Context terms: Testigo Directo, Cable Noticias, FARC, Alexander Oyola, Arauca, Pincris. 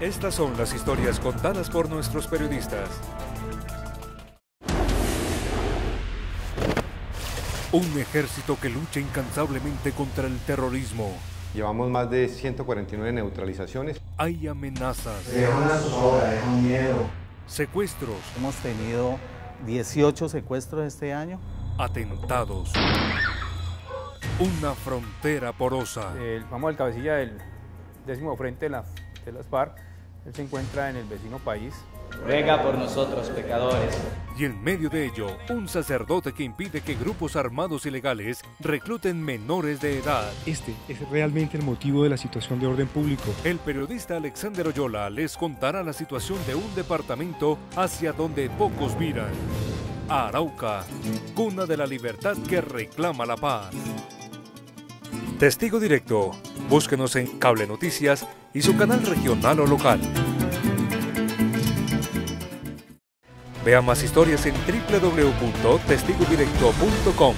Estas son las historias contadas por nuestros periodistas. Un ejército que lucha incansablemente contra el terrorismo. Llevamos más de 149 neutralizaciones. Hay amenazas. Es una zozobra, es un miedo. Secuestros. Hemos tenido 18 secuestros este año. Atentados. Una frontera porosa. El cabecilla del 10º Frente de las FARC, él se encuentra en el vecino país. Ruega por nosotros, pecadores. Y en medio de ello, un sacerdote que impide que grupos armados ilegales recluten menores de edad. Este es realmente el motivo de la situación de orden público. El periodista Alexander Oyola les contará la situación de un departamento hacia donde pocos miran. Arauca, cuna de la libertad que reclama la paz. Testigo Directo. Búsquenos en Cable Noticias y su canal regional o local. Vea más historias en www.testigodirecto.com.